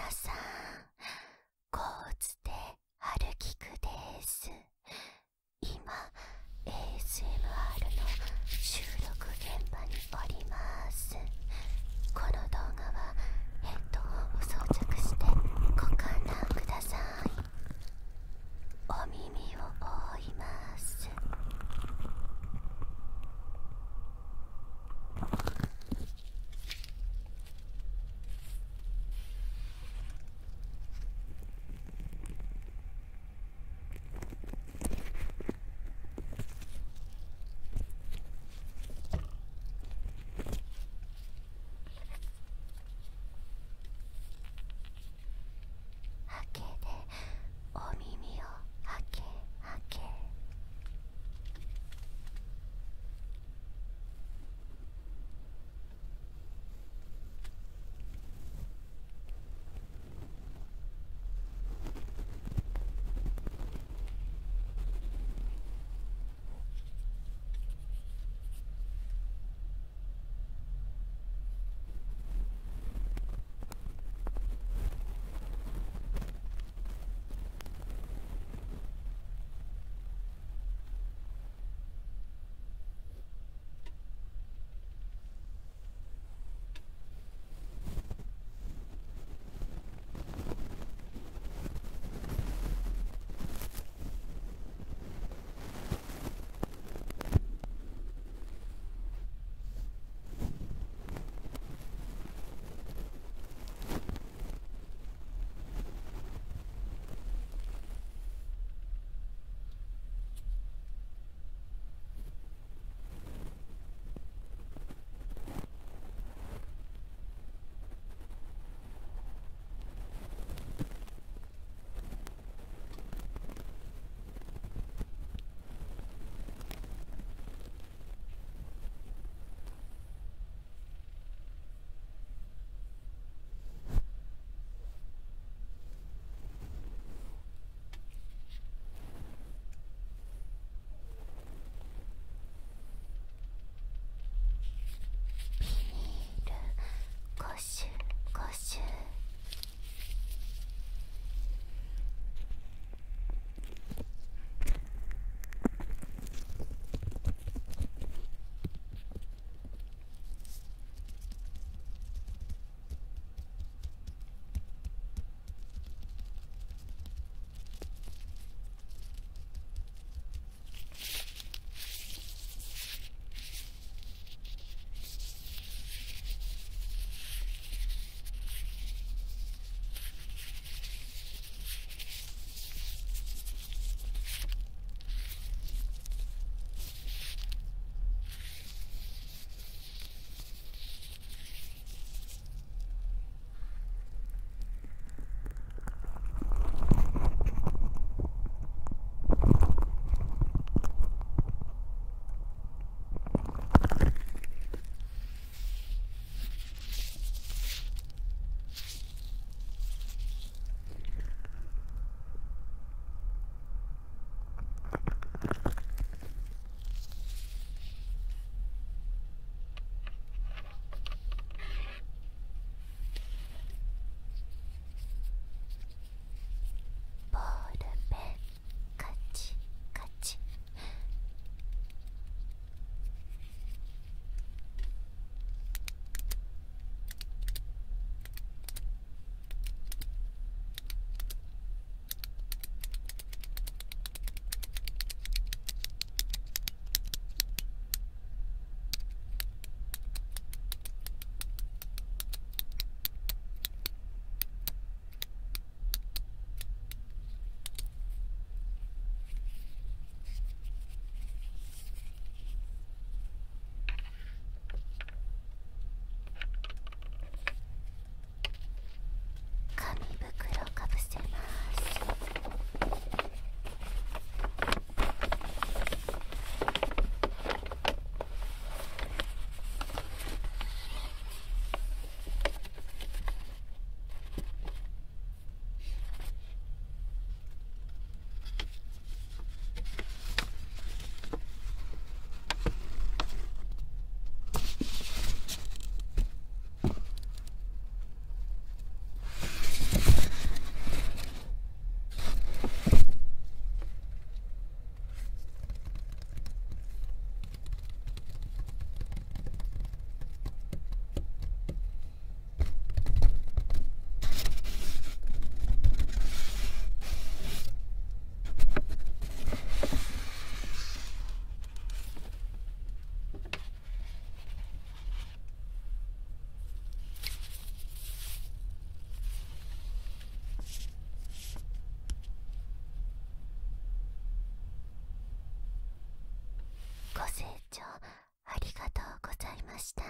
皆さん、コーツで歩きくです。今、ASMR の収録現場におります。この動画はヘッドホンを装着してご観覧ください。お耳を覆います。聴ありがとうございました。